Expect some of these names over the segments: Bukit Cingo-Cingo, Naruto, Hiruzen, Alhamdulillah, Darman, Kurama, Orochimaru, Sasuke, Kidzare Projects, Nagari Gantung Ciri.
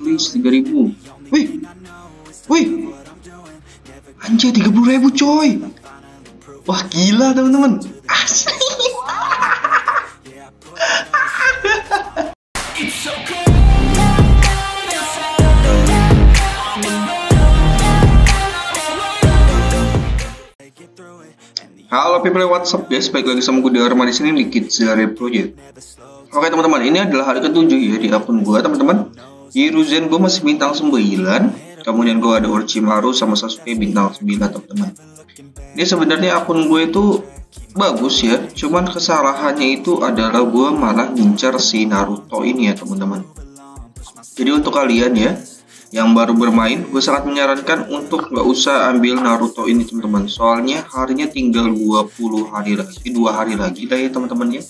Wih, 3000. Wih, wih, anjir 30.000 coy. Wah gila teman-teman, asli. Halo people, what's up guys, balik lagi sama gue Darman di sini di Kidzare Projects. Oke teman-teman, ini adalah hari ke-7 ya di akun gue teman-teman. Hiruzen gue masih bintang 9, kemudian gue ada Orochimaru sama Sasuke bintang 9 teman-teman. Ini sebenarnya akun gue itu bagus ya, cuman kesalahannya itu adalah gue malah ngincar si Naruto ini ya teman-teman. Jadi untuk kalian ya yang baru bermain, gue sangat menyarankan untuk nggak usah ambil Naruto ini teman-teman. Soalnya harinya tinggal 20 hari lagi, 2 hari lagi dah ya teman-teman ya.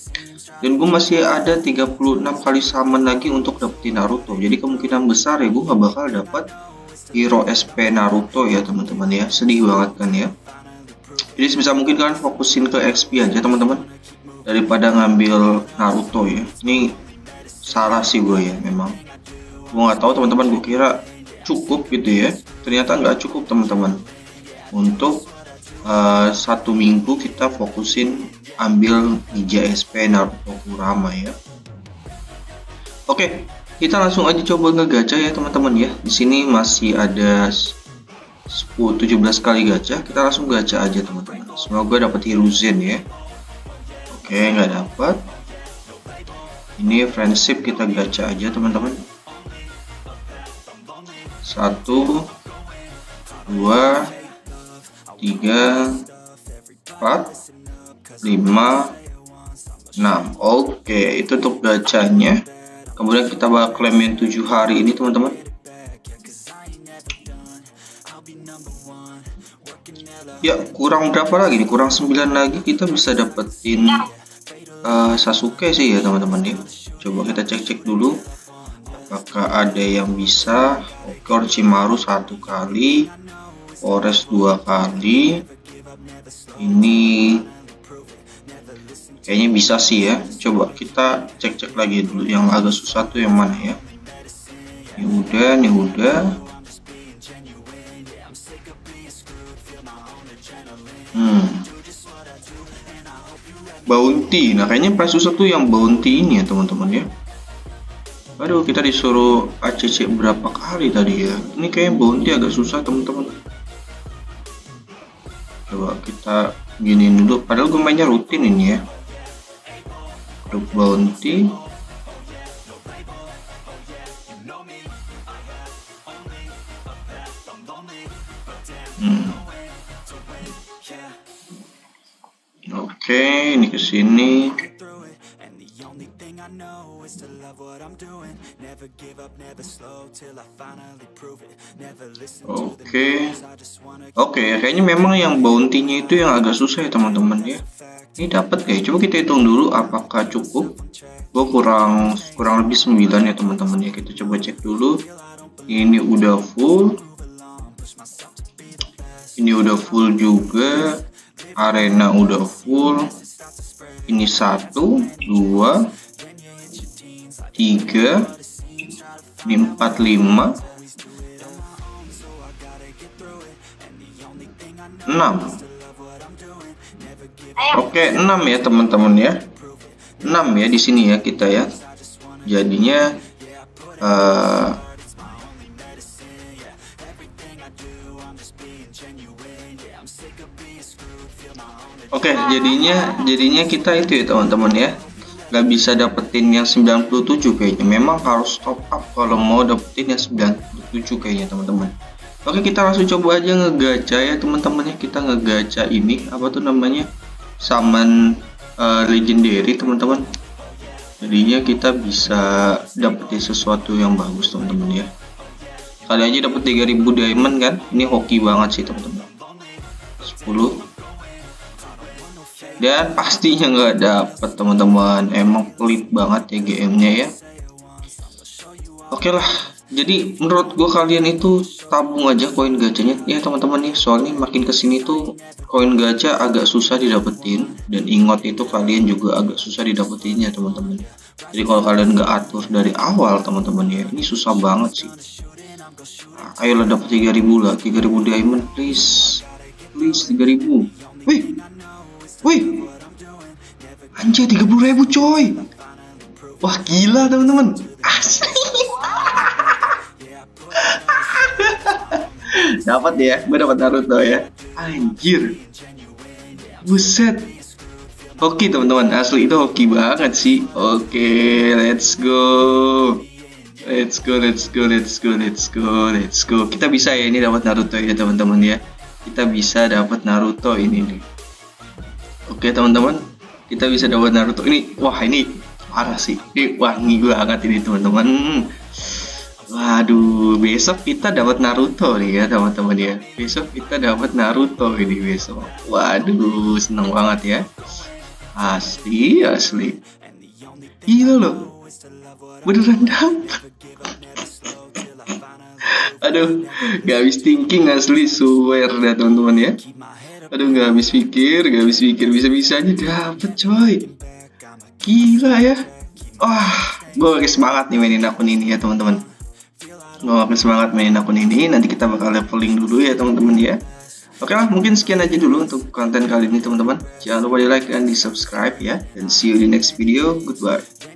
Dan gue masih ada 36 kali summon lagi untuk dapetin Naruto. Jadi kemungkinan besar ya gue nggak bakal dapat hero SP Naruto ya teman-teman ya. Sedih banget kan ya. Jadi sebisa mungkin kalian fokusin ke XP aja teman-teman, daripada ngambil Naruto ya. Ini salah sih gue ya memang. Gue nggak tahu teman-teman, gue kira cukup gitu ya, ternyata nggak cukup teman-teman. Untuk 1 minggu kita fokusin ambil ninja SP Naruto Kurama ya. Oke, kita langsung aja coba ngegacha ya teman-teman ya. Di sini masih ada 17 kali gacha, kita langsung gacha aja teman-teman. Semoga dapat Hiruzen ya. Oke, nggak dapat. Ini friendship kita gacha aja teman-teman. 1, 2, 3, 4, 5, 6. Oke, itu untuk gacanya. Kemudian kita bakal klaim yang 7 hari ini teman-teman. Ya, kurang berapa lagi nih? Kurang 9 lagi kita bisa dapetin Sasuke sih ya teman-teman ya. Coba kita cek-cek dulu. Apakah ada yang bisa? Oke, Orochimaru 1 kali, Ores 2 kali. Ini kayaknya bisa sih ya. Coba kita cek-cek lagi dulu. Yang agak susah tuh yang mana ya? Ini udah. Bounty. Nah kayaknya paling susah tuh yang bounty ini ya teman-teman ya. Aduh, kita disuruh ACC berapa kali tadi ya. Ini kayaknya bounty agak susah teman-teman. Coba kita gini dulu, padahal gue mainnya rutin ini ya. Untuk bounty. Oke, ini kesini. Oke, kayaknya memang yang bounty-nya itu yang agak susah ya teman-teman ya. Ini dapat kayak, coba kita hitung dulu apakah cukup. Gue kurang lebih 9 ya teman-teman ya. Kita coba cek dulu. Ini udah full. Ini udah full juga. Arena udah full. Ini 1, 2, 3, ini 4, 5, 6. Oke, 6 ya teman-teman ya. 6 ya di sini ya kita ya. Jadinya Oke, jadinya kita itu ya teman-teman ya. Gak bisa dapetin yang 97 kayaknya. Memang harus top up kalau mau dapetin yang 97 kayaknya teman-teman. Oke, kita langsung coba aja ngegacha ya teman-teman ya. Kita ngegacha ini apa tuh namanya? Summon legendary teman-teman. Jadinya kita bisa dapetin sesuatu yang bagus teman-teman ya. Kali aja dapet 3000 diamond kan. Ini hoki banget sih teman-teman. 10. Dan pastinya nggak dapet teman-teman, emang pelit banget ya GM-nya ya. Oke lah, Jadi menurut gue kalian itu tabung aja koin gacanya ya teman-teman nih, soalnya makin kesini tuh koin gacha agak susah didapetin, dan ingot itu kalian juga agak susah didapetinnya teman-teman. Jadi kalau kalian nggak atur dari awal teman-teman ya, ini susah banget sih. Nah, ayolah dapat 3000 lah, 3000 diamond please, please 3000. Wih, wih, anjay 30.000 coy, wah gila teman-teman, asli. Dapat ya, gue dapat Naruto ya, anjir, buset, hoki teman-teman, asli itu hoki banget sih. Oke, let's go, let's go, let's go, let's go, let's go, let's go. Kita bisa ya ini dapat Naruto ya teman-teman ya, kita bisa dapat Naruto ini nih. Oke teman-teman, kita bisa dapat Naruto ini, wah ini parah sih, ini wangi banget ini teman-teman. Waduh, besok kita dapat Naruto nih ya teman-teman ya. Besok kita dapat Naruto ini besok. Waduh, seneng banget ya. Asli, asli. Gila loh, beneran dapat. Aduh, gak habis thinking asli, swear dah teman-teman ya. Aduh, gak habis pikir, bisa-bisanya dapet coy. Gila ya. Wah, gue lagi semangat nih mainin akun ini ya teman-teman. Nggak semangat main akun ini, nanti kita bakal leveling dulu ya teman-teman ya. Oke lah, mungkin sekian aja dulu untuk konten kali ini teman-teman. Jangan lupa di like dan di subscribe ya, dan see you di next video. Goodbye.